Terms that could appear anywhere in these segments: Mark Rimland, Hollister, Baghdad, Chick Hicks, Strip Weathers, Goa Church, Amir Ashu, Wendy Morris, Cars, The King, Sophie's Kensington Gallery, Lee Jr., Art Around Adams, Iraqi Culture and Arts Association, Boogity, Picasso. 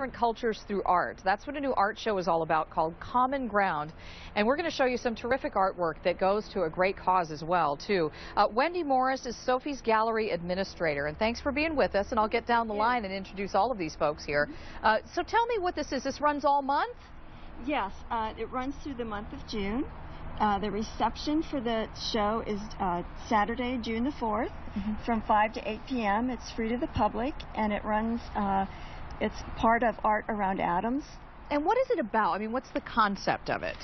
different cultures through art. That's what a new art show is all about, called Common Ground. And we're going to show you some terrific artwork that goes to a great cause as well, too. Wendy Morris is Sophie's Gallery administrator, and thanks for being with us. And I'll get down the line and introduce all of these folks here. So tell me what this is. This runs all month? Yes, it runs through the month of June. The reception for the show is Saturday, June the 4th, from 5 to 8 p.m. It's free to the public, and it runs, it's part of Art Around Adams. And what is it about? I mean, what's the concept of it?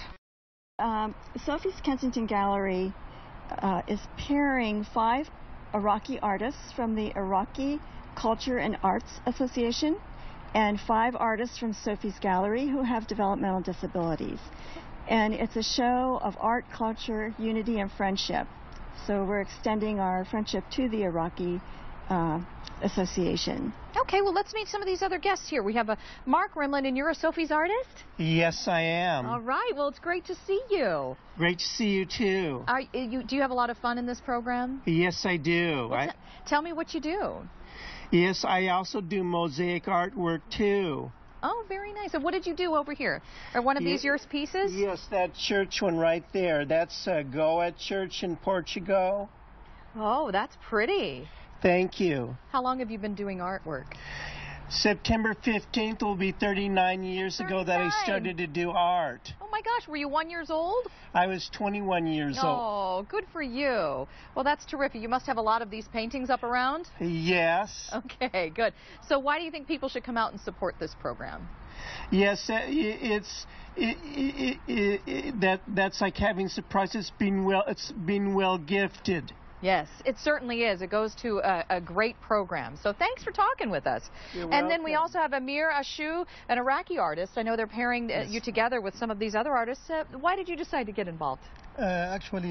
Sophie's Kensington Gallery is pairing 5 Iraqi artists from the Iraqi Culture and Arts Association and 5 artists from Sophie's Gallery who have developmental disabilities. And it's a show of art, culture, unity, and friendship. So we're extending our friendship to the Iraqi Association. Okay, well, let's meet some of these other guests here. We have Mark Rimland, and you're a Sophie's artist? Yes, I am. All right, well, it's great to see you. Great to see you, too. Do you have a lot of fun in this program? Yes, I do. Well, tell me what you do. Yes, I also do mosaic artwork, too. Oh, very nice. And what did you do over here? Are one of these yours pieces? Yes, that church one right there. That's Goa Church in Portugal. Oh, that's pretty. Thank you. How long have you been doing artwork? September 15th will be 39 years ago that I started to do art. Oh my gosh, were you 1 year old? I was 21 years old. Oh, good for you. Well, that's terrific. You must have a lot of these paintings up around? Yes. Okay, good. So why do you think people should come out and support this program? Yes, that's like having surprises. It's been well gifted. Yes, it certainly is. It goes to a great program. So thanks for talking with us. You're welcome. Then we also have Amir Ashu, an Iraqi artist. I know they're pairing you together with some of these other artists. Why did you decide to get involved? Actually,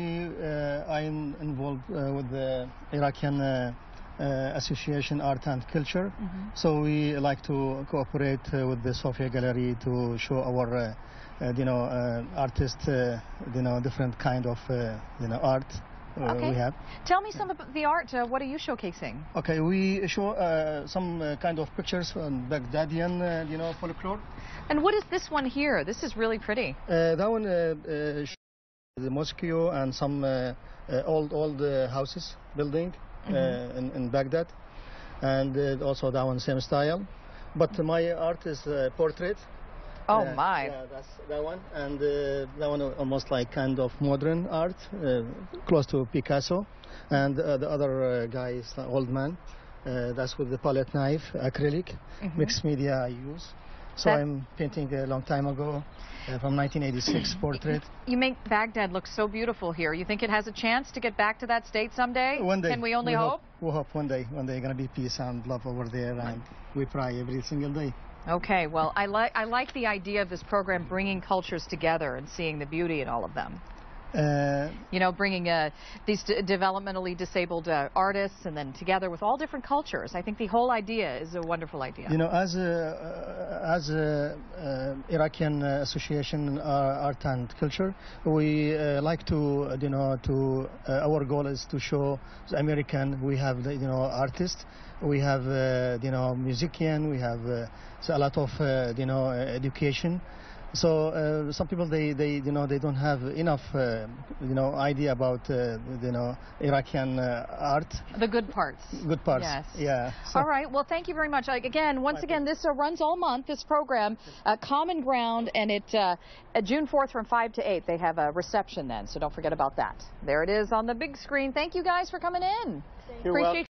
I am involved with the Iraqi Association Art and Culture. So we like to cooperate with the Sophia Gallery to show our artists, different kind of art. Okay. We have. Tell me some of the art. What are you showcasing? Okay, we show some kind of pictures from Baghdadian, folklore. And what is this one here? This is really pretty. That one, the mosque and some old houses, building in Baghdad, and also that one same style. But my art is portrait. Oh my! Yeah, that's that one, and that one almost like kind of modern art, close to Picasso, and the other guy is the old man. That's with the palette knife, acrylic, mixed media I use. So I'm painting a long time ago, from 1986 portrait. You make Baghdad look so beautiful here. You think it has a chance to get back to that state someday? One day. Can we only hope? We hope one day. One day gonna be peace and love over there, and we pray every single day. Okay, well, I like the idea of this program bringing cultures together and seeing the beauty in all of them. Bringing these developmentally disabled artists and then together with all different cultures. I think the whole idea is a wonderful idea. You know, as a Iraqi Association Art and Culture, we like to, our goal is to show the American, we have, artists, we have, musician, we have a lot of, education. So some people they don't have enough idea about Iraqi art. The good parts. Good parts. Yes. Yeah. So. All right. Well, thank you very much. Once again, this runs all month. This program, Common Ground, and it June 4th from 5 to 8. They have a reception then, so don't forget about that. There it is on the big screen. Thank you guys for coming in. Appreciate.